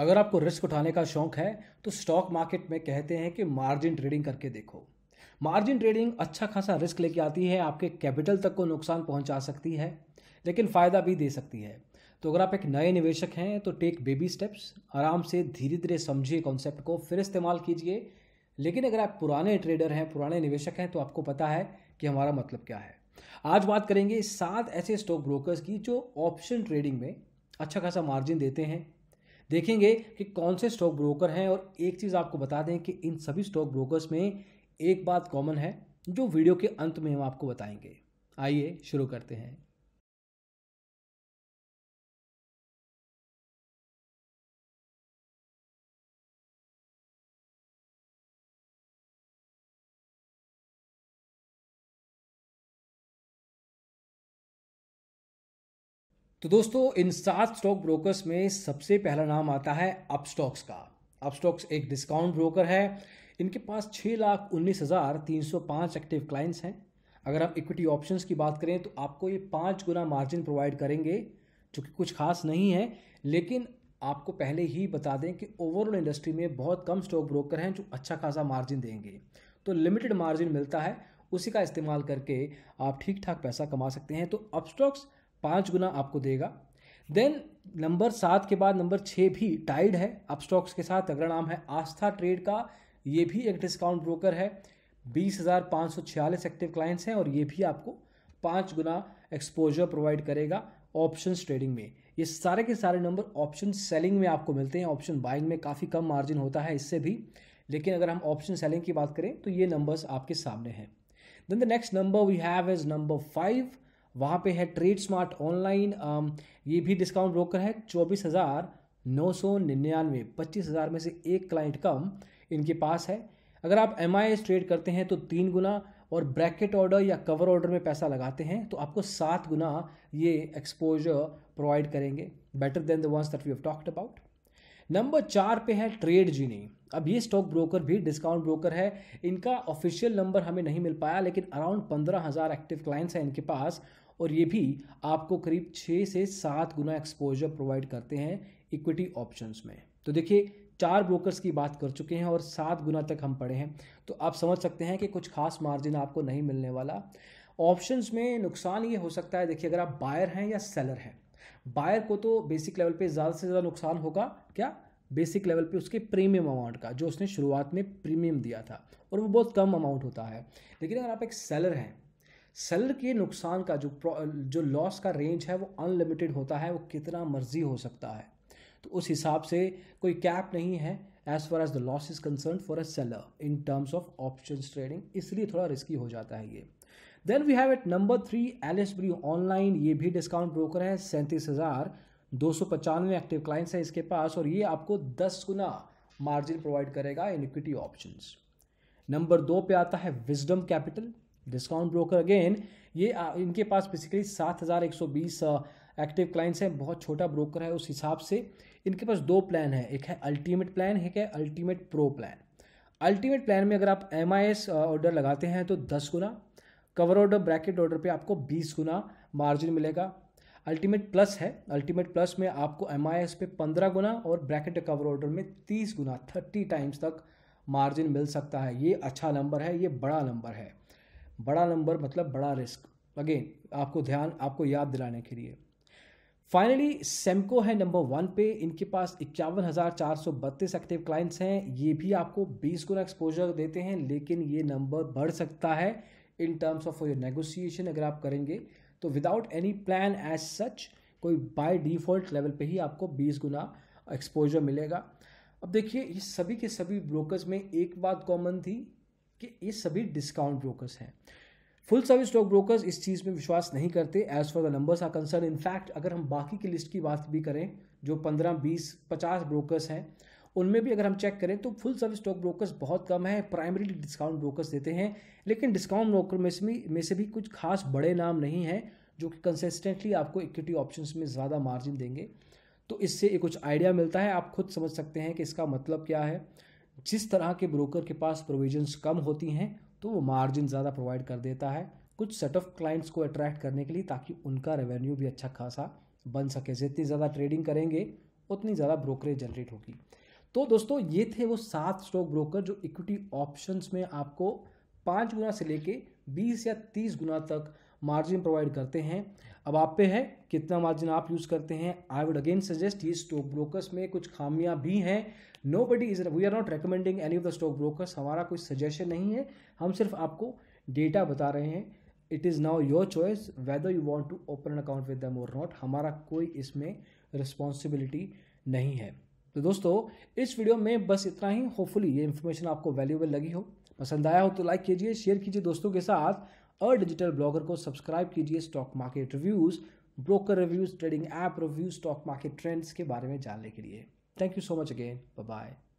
अगर आपको रिस्क उठाने का शौक है तो स्टॉक मार्केट में कहते हैं कि मार्जिन ट्रेडिंग करके देखो। मार्जिन ट्रेडिंग अच्छा खासा रिस्क लेके आती है, आपके कैपिटल तक को नुकसान पहुंचा सकती है लेकिन फ़ायदा भी दे सकती है। तो अगर आप एक नए निवेशक हैं तो टेक बेबी स्टेप्स, आराम से धीरे धीरे समझिए कॉन्सेप्ट को, फिर इस्तेमाल कीजिए। लेकिन अगर आप पुराने ट्रेडर हैं, पुराने निवेशक हैं तो आपको पता है कि हमारा मतलब क्या है। आज बात करेंगे 7 ऐसे स्टॉक ब्रोकर्स की जो ऑप्शन ट्रेडिंग में अच्छा खासा मार्जिन देते हैं। देखेंगे कि कौन से स्टॉक ब्रोकर हैं, और एक चीज़ आपको बता दें कि इन सभी स्टॉक ब्रोकर्स में एक बात कॉमन है जो वीडियो के अंत में हम आपको बताएंगे। आइए शुरू करते हैं। तो दोस्तों, इन 7 स्टॉक ब्रोकर्स में सबसे पहला नाम आता है अपस्टॉक्स का। अपस्टॉक्स एक डिस्काउंट ब्रोकर है। इनके पास 6,19,305 एक्टिव क्लाइंट्स हैं। अगर आप इक्विटी ऑप्शंस की बात करें तो आपको ये 5 गुना मार्जिन प्रोवाइड करेंगे, जो कि कुछ खास नहीं है। लेकिन आपको पहले ही बता दें कि ओवरऑल इंडस्ट्री में बहुत कम स्टॉक ब्रोकर हैं जो अच्छा खासा मार्जिन देंगे। तो लिमिटेड मार्जिन मिलता है, उसी का इस्तेमाल करके आप ठीक ठाक पैसा कमा सकते हैं। तो अपस्टॉक्स 5 गुना आपको देगा। देन नंबर 7 के बाद नंबर 6 भी टाइड है अपस्टॉक्स के साथ। अगला नाम है आस्था ट्रेड का। ये भी एक डिस्काउंट ब्रोकर है। 20,546 एक्टिव क्लाइंट्स हैं और ये भी आपको 5 गुना एक्सपोजर प्रोवाइड करेगा ऑप्शंस ट्रेडिंग में। ये सारे के सारे नंबर ऑप्शन सेलिंग में आपको मिलते हैं। ऑप्शन बाइंग में काफ़ी कम मार्जिन होता है इससे भी, लेकिन अगर हम ऑप्शन सेलिंग की बात करें तो ये नंबर्स आपके सामने हैं। Then the next number we have is number 5। वहाँ पे है ट्रेड स्मार्ट ऑनलाइन। ये भी डिस्काउंट ब्रोकर है। 24,999, 25,000 में से एक क्लाइंट कम इनके पास है। अगर आप MIS ट्रेड करते हैं तो 3 गुना, और ब्रैकेट ऑर्डर या कवर ऑर्डर में पैसा लगाते हैं तो आपको 7 गुना ये एक्सपोजर प्रोवाइड करेंगे, better than the ones that we have talked about. Number 4 पे है ट्रेड जीने। अब ये स्टॉक ब्रोकर भी डिस्काउंट ब्रोकर है। इनका ऑफिशियल नंबर हमें नहीं मिल पाया, लेकिन अराउंड 15,000 एक्टिव क्लाइंट्स हैं इनके पास, और ये भी आपको करीब 6 से 7 गुना एक्सपोजर प्रोवाइड करते हैं इक्विटी ऑप्शंस में। तो देखिए, 4 ब्रोकर्स की बात कर चुके हैं और 7 गुना तक हम पढ़े हैं, तो आप समझ सकते हैं कि कुछ खास मार्जिन आपको नहीं मिलने वाला। ऑप्शंस में नुकसान ये हो सकता है, देखिए, अगर आप बायर हैं या सेलर हैं। बायर को तो बेसिक लेवल पे ज़्यादा से ज़्यादा नुकसान होगा, क्या बेसिक लेवल पे उसके प्रीमियम अमाउंट का, जो उसने शुरुआत में प्रीमियम दिया था, और वो बहुत कम अमाउंट होता है। लेकिन अगर आप एक सेलर हैं, सेलर के नुकसान का जो लॉस का रेंज है वो अनलिमिटेड होता है, वो कितना मर्जी हो सकता है। तो उस हिसाब से कोई कैप नहीं है as far as the loss is concern for a seller in terms of option trading, इसलिए थोड़ा रिस्की हो जाता है ये। Then we have at number 3 LS online. ये भी डिस्काउंट ब्रोकर है। 37,295 एक्टिव क्लाइंट्स हैं इसके पास, और ये आपको 10 गुना मार्जिन प्रोवाइड करेगा इन इक्विटी ऑप्शंस। नंबर 2 पे आता है wisdom capital, discount broker again. ये इनके पास बेसिकली 7,120 एक्टिव क्लाइंट्स हैं। बहुत छोटा ब्रोकर है, उस हिसाब से इनके पास 2 प्लान है। एक है अल्टीमेट प्लान, एक है ultimate pro plan. Ultimate plan में अगर आप MIS ऑर्डर लगाते हैं तो 10 गुना, कवर ऑर्डर ब्रैकेट ऑर्डर पे आपको 20 गुना मार्जिन मिलेगा। अल्टीमेट प्लस है, अल्टीमेट प्लस में आपको MIS पे 15 गुना और ब्रैकेट कवर ऑर्डर में 30 गुना 30 टाइम्स तक मार्जिन मिल सकता है। ये अच्छा नंबर है, ये बड़ा नंबर है। बड़ा नंबर मतलब बड़ा रिस्क, अगेन आपको याद दिलाने के लिए। फाइनली सैमको है नंबर 1 पे। इनके पास 51,432 एक्टिव क्लाइंट्स हैं। ये भी आपको 20 गुना एक्सपोजर देते हैं, लेकिन ये नंबर बढ़ सकता है in terms of your negotiation. अगर आप करेंगे तो without any plan as such, कोई बाय डिफ़ॉल्ट लेवल पे ही आपको 20 गुना एक्सपोजर मिलेगा। अब देखिए, ये सभी के सभी ब्रोकर्स में एक बात कॉमन थी कि ये सभी डिस्काउंट ब्रोकर्स हैं। फुल सर्विस स्टॉक ब्रोकर्स इस चीज़ में विश्वास नहीं करते as for the numbers are concern. In fact अगर हम बाकी की लिस्ट की बात भी करें, जो 15, 20, 50 ब्रोकर्स हैं, उनमें भी अगर हम चेक करें तो फुल सर्विस स्टॉक ब्रोकर्स बहुत कम है। प्राइमरीली डिस्काउंट ब्रोकर्स देते हैं, लेकिन डिस्काउंट ब्रोकर में से भी कुछ खास बड़े नाम नहीं हैं जो कि कंसिस्टेंटली आपको इक्विटी ऑप्शंस में ज़्यादा मार्जिन देंगे। तो इससे एक कुछ आइडिया मिलता है, आप खुद समझ सकते हैं कि इसका मतलब क्या है। जिस तरह के ब्रोकर के पास प्रोविजंस कम होती हैं तो वो मार्जिन ज़्यादा प्रोवाइड कर देता है, कुछ सेट ऑफ क्लाइंट्स को अट्रैक्ट करने के लिए, ताकि उनका रेवेन्यू भी अच्छा खासा बन सके। जितनी ज़्यादा ट्रेडिंग करेंगे उतनी ज़्यादा ब्रोकरेज जनरेट होगी। तो दोस्तों ये थे वो 7 स्टॉक ब्रोकर जो इक्विटी ऑप्शंस में आपको 5 गुना से लेके 20 या 30 गुना तक मार्जिन प्रोवाइड करते हैं। अब आप पे है कितना मार्जिन आप यूज़ करते हैं। आई वुड अगेन सजेस्ट ये स्टॉक ब्रोकर्स में कुछ खामियां भी हैं। Nobody is we are not recommending any of the stock brokers, हमारा कोई सजेशन नहीं है, हम सिर्फ आपको डेटा बता रहे हैं। It is now your choice whether you want to open an account with them और नॉट, हमारा कोई इसमें रिस्पॉन्सिबिलिटी नहीं है। तो दोस्तों इस वीडियो में बस इतना ही। होपफुली ये इन्फॉर्मेशन आपको वैल्यूएबल लगी हो, पसंद आया हो तो लाइक कीजिए, शेयर कीजिए दोस्तों के साथ, और डिजिटल ब्लॉगर को सब्सक्राइब कीजिए stock market reviews, broker reviews, trading app reviews, stock market trends के बारे में जानने के लिए। Thank you so much again, bye bye.